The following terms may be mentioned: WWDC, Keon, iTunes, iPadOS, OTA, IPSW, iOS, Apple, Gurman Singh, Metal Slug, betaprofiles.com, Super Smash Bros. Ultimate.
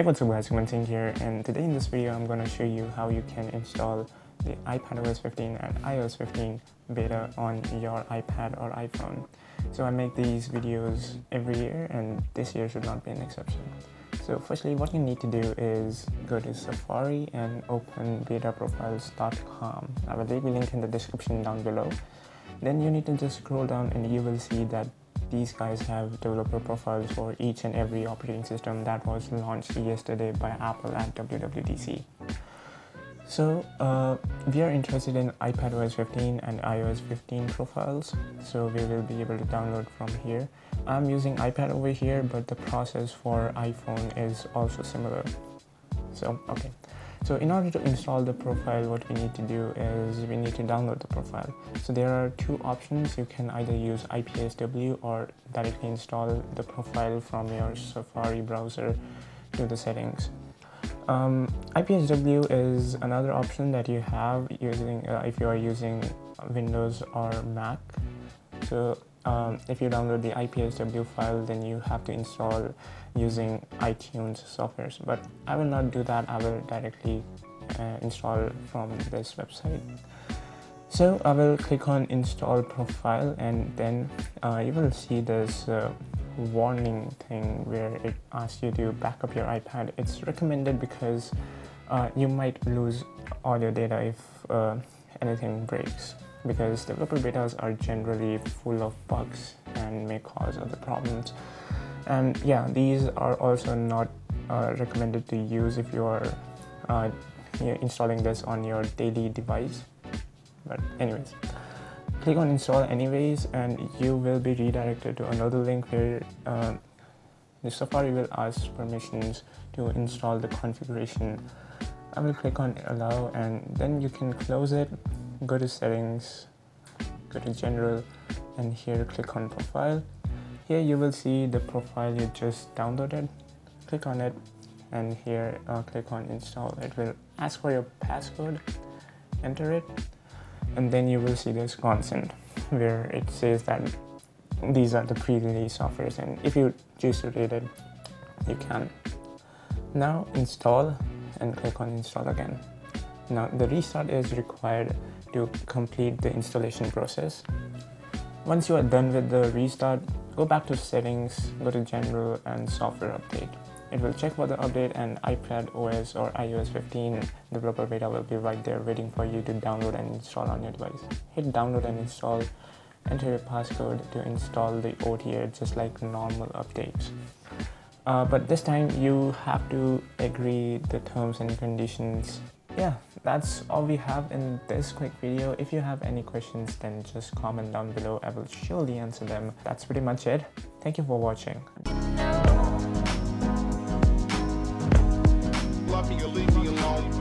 Hey, what's up guys, Gurman Singh here, and today in this video I'm going to show you how you can install the iPadOS 15 and iOS 15 beta on your iPad or iPhone. So I make these videos every year and this year should not be an exception. So firstly, what you need to do is go to Safari and open betaprofiles.com. I will leave a link in the description down below. Then you need to just scroll down and you will see that these guys have developer profiles for each and every operating system that was launched yesterday by Apple at WWDC. So we are interested in iPadOS 15 and iOS 15 profiles, so we will be able to download from here. I'm using iPad over here, but the process for iPhone is also similar. So okay. So in order to install the profile, what we need to do is we need to download the profile. So there are two options. You can either use IPSW or directly install the profile from your Safari browser to the settings. IPSW is another option that you have using if you are using Windows or Mac. So if you download the IPSW file, then you have to install using iTunes softwares, but I will not do that. I will directly install from this website. So I will click on install profile, and then you will see this warning thing where it asks you to back up your iPad. It's recommended because you might lose all your data if anything breaks, because developer betas are generally full of bugs and may cause other problems. And yeah, these are also not recommended to use if you are installing this on your daily device. But anyways, click on install anyways, and you will be redirected to another link where the Safari will ask permissions to install the configuration. I will click on allow, and then you can close it. Go to settings, go to general, and here click on profile. Here you will see the profile you just downloaded. Click on it, and here click on install. It will ask for your passcode, enter it, and then you will see this consent where it says that these are the pre-release softwares, and if you choose to read it, you can. Now install and click on install again. Now the restart is required to complete the installation process. Once you are done with the restart, go back to settings, go to general and software update. It will check for the update, and iPadOS or iOS 15 developer beta will be right there waiting for you to download and install on your device. Hit download and install, enter your passcode to install the OTA just like normal updates. But this time you have to agree the terms and conditions. Yeah, that's all we have in this quick video. If you have any questions, then just comment down below. I will surely answer them. That's pretty much it. Thank you for watching. Love me, leave me alone.